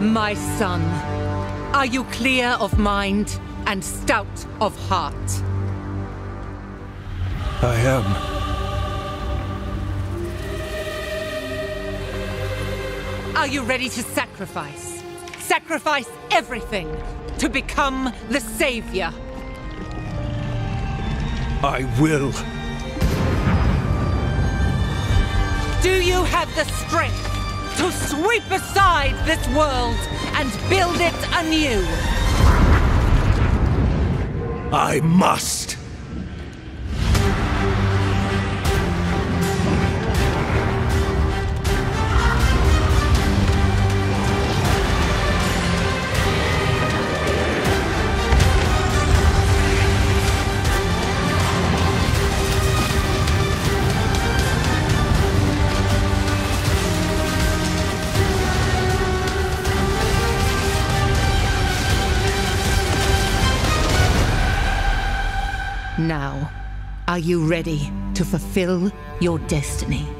My son, are you clear of mind and stout of heart? I am. Are you ready to sacrifice? Sacrifice everything to become the savior? I will. Do you have the strength to sweep aside this world and build it anew? I must. Now, are you ready to fulfill your destiny?